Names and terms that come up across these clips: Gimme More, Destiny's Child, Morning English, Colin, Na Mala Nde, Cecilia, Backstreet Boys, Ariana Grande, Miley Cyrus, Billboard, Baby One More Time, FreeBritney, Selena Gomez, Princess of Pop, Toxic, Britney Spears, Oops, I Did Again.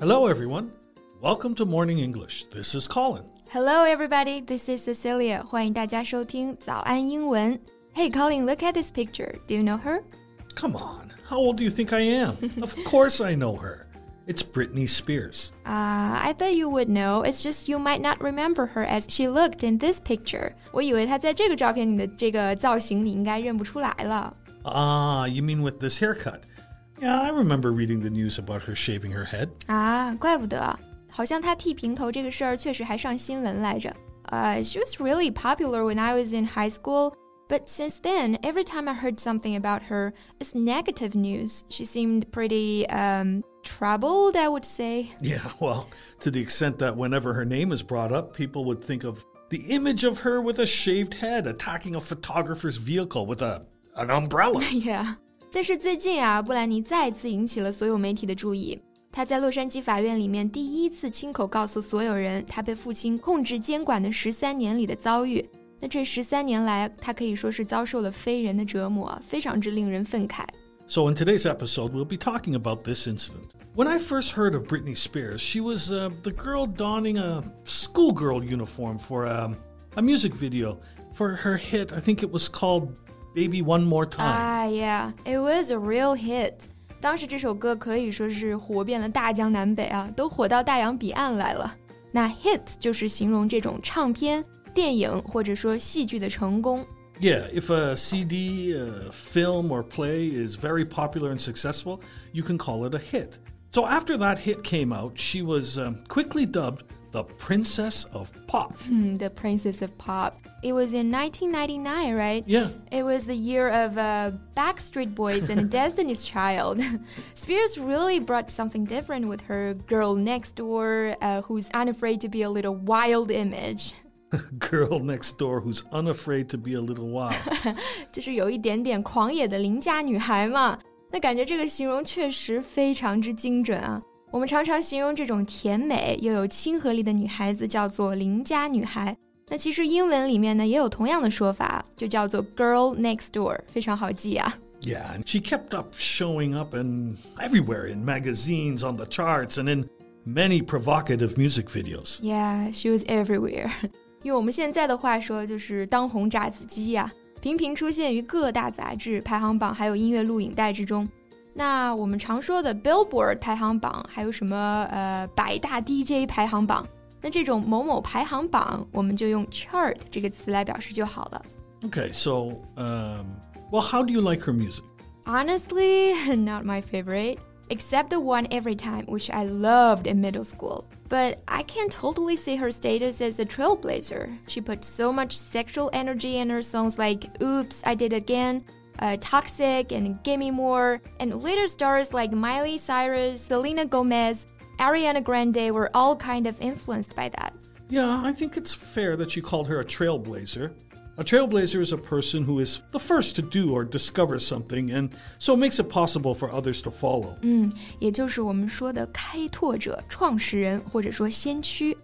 Hello, everyone. Welcome to Morning English. This is Colin. Hello, everybody. This is Cecilia. 欢迎大家收听早安英文。Hey, Colin, look at this picture. Do you know her? Come on. How old do you think I am? Of course I know her. It's Britney Spears. I thought you would know. It's just you might not remember her as she looked in this picture. 我以为她在这个照片里的这个造型你应该认不出来了。Ah, you mean with this haircut? Yeah, I remember reading the news about her shaving her head. 啊，怪不得，好像她剃平头这个事儿确实还上新闻来着。She was really popular when I was in high school, but since then, every time I heard something about her, it's negative news. She seemed pretty troubled, I would say. Yeah, well, to the extent that whenever her name is brought up, people would think of the image of her with a shaved head attacking a photographer's vehicle with an umbrella. Yeah. 但是最近啊，布兰妮再次引起了所有媒体的注意。她在洛杉矶法院里面第一次亲口告诉所有人，她被父亲控制监管的13年里的遭遇。那这13年来，她可以说是遭受了非人的折磨，非常之令人愤慨。So in today's episode, we'll be talking about this incident. When I first heard of Britney Spears, she was the girl donning a schoolgirl uniform for a music video for her hit. I think it was called Baby One More Time. Ah, yeah. It was a real hit. 当时这首歌可以说是火遍了大江南北啊，都火到大洋彼岸来了。那 hit 就是形容这种唱片、电影或者说戏剧的成功。Yeah, if a CD, a film, or play is very popular and successful, you can call it a hit. So after that hit came out, she was quickly dubbed the Princess of Pop. The Princess of Pop. It was in 1999, right? Yeah. It was the year of Backstreet Boys and Destiny's Child. Spears really brought something different with her girl next door, who's unafraid to be a little wild image. Girl next door who's unafraid to be a little wild. 就是有一点点狂野的邻家女孩嘛。那感觉这个形容确实非常之精准啊。我们常常形容这种甜美又有亲和力的女孩子叫做邻家女孩。那其实英文里面呢也有同样的说法，就叫做 girl next door， 非常好记啊。Yeah, and she kept up showing up in everywhere in magazines, on the charts, and in many provocative music videos. Yeah, she was everywhere. 用我们现在的话说就是当红炸子鸡啊，频频出现于各大杂志、排行榜还有音乐录影带之中。那我们常说的 Billboard 排行榜还有什么百大 DJ 排行榜，那这种某某排行榜我们就用 chart 这个词来表示就好了。Okay, so, well, how do you like her music? Honestly, not my favorite. Except the one every time, which I loved in middle school. But I can totally see her status as a trailblazer. She put so much sexual energy in her songs like Oops, I Did Again, Toxic, and Gimme More. And later stars like Miley Cyrus, Selena Gomez, Ariana Grande were all kind of influenced by that. Yeah, I think it's fair that you called her a trailblazer. A trailblazer is a person who is the first to do or discover something, and so makes it possible for others to follow. 也就是我们说的开拓者、创始人或者说先驱。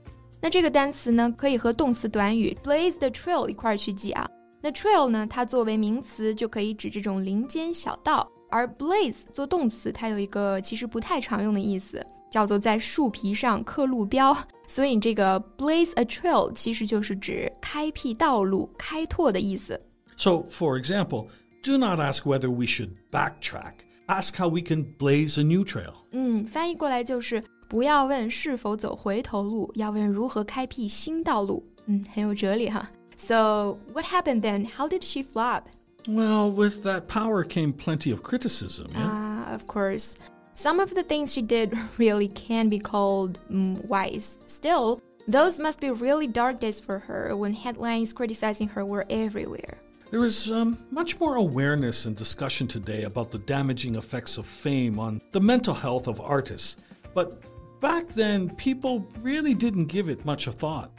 那这个单词呢，可以和动词短语 blaze the trail 一块儿去记啊。那 trail 呢，它作为名词就可以指这种林间小道，而 blaze 做动词，它有一个其实不太常用的意思，叫做在树皮上刻路标。所以这个 blaze a trail 其实就是指开辟道路、开拓的意思。So, for example, do not ask whether we should backtrack. Ask how we can blaze a new trail. 翻译过来就是不要问是否走回头路，要问如何开辟新道路。很有哲理哈。So, what happened then? How did she flop? Well, with that power came plenty of criticism. Ah, yeah? Of course. Some of the things she did really can be called wise. Still, those must be really dark days for her when headlines criticizing her were everywhere. There is much more awareness and discussion today about the damaging effects of fame on the mental health of artists. But back then, people really didn't give it much of thought.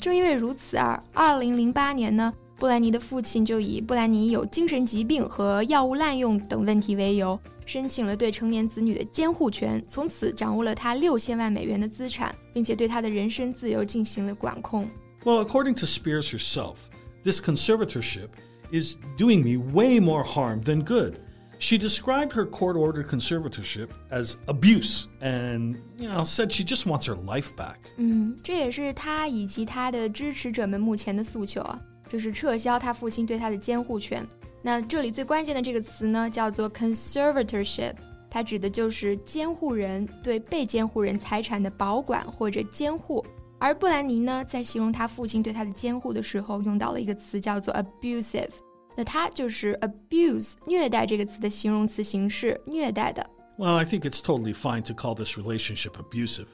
正因为如此啊，2008年呢，布兰妮的父亲就以布兰妮有精神疾病和药物滥用等问题为由，申请了对成年子女的监护权，从此掌握了他$6000万的资产，并且对他的人身自由进行了管控。Well, according to Spears herself, this conservatorship is doing me way more harm than good. She described her court-ordered conservatorship as abuse and, you know, said she just wants her life back. 这也是她以及她的支持者们目前的诉求啊，就是撤销她父亲对她的监护权。那这里最关键的这个词呢，叫做 conservatorship， 它指的就是监护人对被监护人财产的保管或者监护。而布兰妮呢，在形容她父亲对她的监护的时候，用到了一个词叫做 abusive。那它就是 abuse 虐待这个词的形容词形式，虐待的。Well, I think it's totally fine to call this relationship abusive.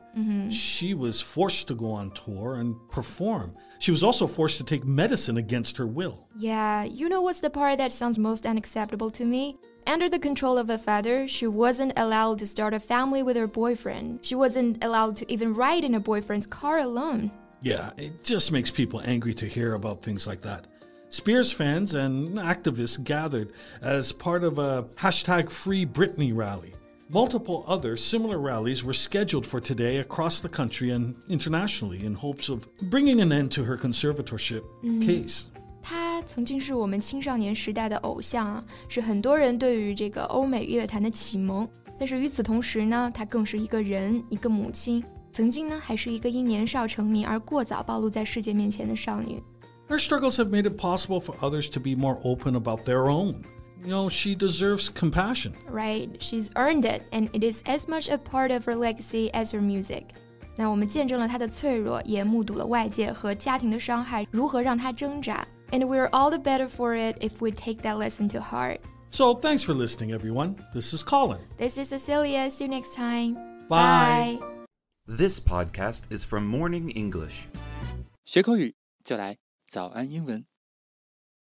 She was forced to go on tour and perform. She was also forced to take medicine against her will. Yeah, you know what's the part that sounds most unacceptable to me? Under the control of a father, she wasn't allowed to start a family with her boyfriend. She wasn't allowed to even ride in her boyfriend's car alone. Yeah, it just makes people angry to hear about things like that. Spears fans and activists gathered as part of a #FreeBritney rally. Multiple other similar rallies were scheduled for today across the country and internationally in hopes of bringing an end to her conservatorship case. 她曾经是我们青少年时代的偶像啊，是很多人对于这个欧美乐坛的启蒙。但是与此同时呢，她更是一个人，一个母亲。曾经呢，还是一个因年少成名而过早暴露在世界面前的少女。Her struggles have made it possible for others to be more open about their own. You know, she deserves compassion. Right, she's earned it, and it is as much a part of her legacy as her music. 那我们见证了她的脆弱，也目睹了外界和家庭的伤害如何让她挣扎。And we're all the better for it if we take that lesson to heart. So thanks for listening, everyone. This is Colin. This is Cecilia. See you next time. Bye. This podcast is from Morning English. 学口语就来早安英文。